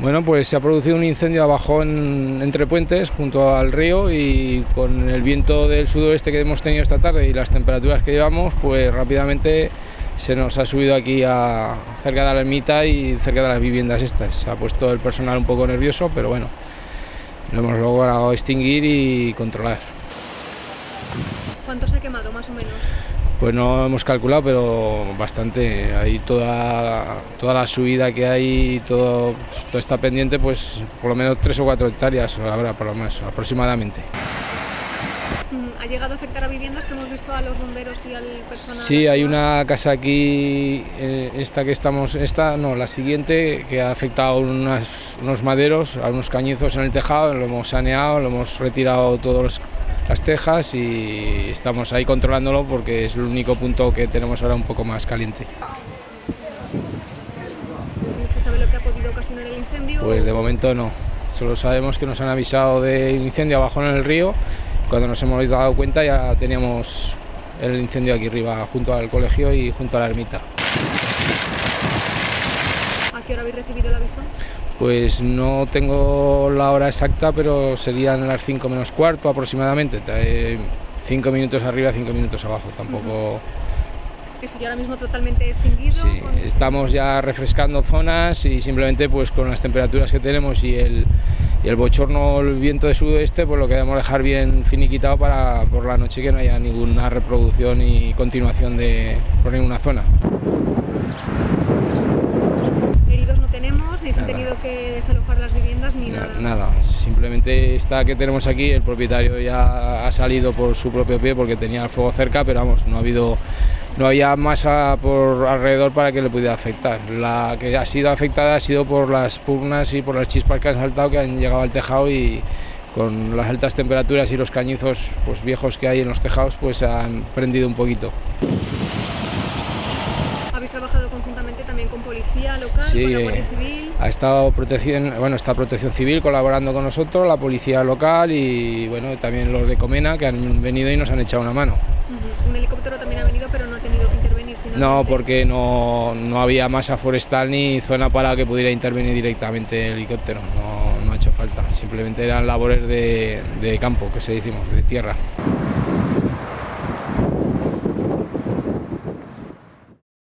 Bueno, pues se ha producido un incendio abajo entre puentes, junto al río, y con el viento del sudoeste que hemos tenido esta tarde y las temperaturas que llevamos, pues rápidamente se nos ha subido aquí a cerca de la ermita y cerca de las viviendas estas. Se ha puesto el personal un poco nervioso, pero bueno, lo hemos logrado extinguir y controlar. ¿Cuánto se ha quemado más o menos? Pues no hemos calculado, pero bastante. Ahí toda la subida que hay, todo está pendiente, pues por lo menos 3 o 4 hectáreas habrá, por lo menos, aproximadamente. ¿Ha llegado a afectar a viviendas que hemos visto a los bomberos y al personal? Sí, hay una casa aquí, la siguiente, que ha afectado unos maderos, a unos cañizos en el tejado. Lo hemos saneado, lo hemos retirado todas las tejas y estamos ahí controlándolo porque es el único punto que tenemos ahora un poco más caliente. ¿Se sabe lo que ha podido ocasionar el incendio? Pues de momento no, solo sabemos que nos han avisado de incendio abajo en el río. Cuando nos hemos dado cuenta ya teníamos el incendio aquí arriba, junto al colegio y junto a la ermita. ¿A qué hora habéis recibido el aviso? Pues no tengo la hora exacta, pero serían las 5 menos cuarto aproximadamente. 5 minutos arriba, 5 minutos abajo, tampoco... ¿Eso ya ahora mismo totalmente extinguido? Sí, estamos ya refrescando zonas y simplemente pues con las temperaturas que tenemos y el bochorno, el viento de sudoeste, pues lo queremos dejar bien finiquitado para por la noche que no haya ninguna reproducción y continuación por ninguna zona. Heridos no tenemos, ni se han tenido que desalojar las viviendas, ni nada. Nada, simplemente esta que tenemos aquí, el propietario ya ha salido por su propio pie porque tenía el fuego cerca, pero vamos, no había masa por alrededor para que le pudiera afectar. La que ha sido afectada ha sido por las pugnas y por las chispas que han saltado, que han llegado al tejado, y con las altas temperaturas y los cañizos pues, viejos que hay en los tejados, pues se han prendido un poquito. ¿Habéis trabajado conjuntamente también con policía local, sí, con la Guardia Civil? Ha estado está Protección Civil colaborando con nosotros, la policía local y bueno, también los de Comena, que han venido y nos han echado una mano. Un helicóptero también ha venido, pero no ha tenido que intervenir finalmente. No, porque no había masa forestal ni zona para que pudiera intervenir directamente el helicóptero. No ha hecho falta, simplemente eran labores de campo, que se decimos, de tierra.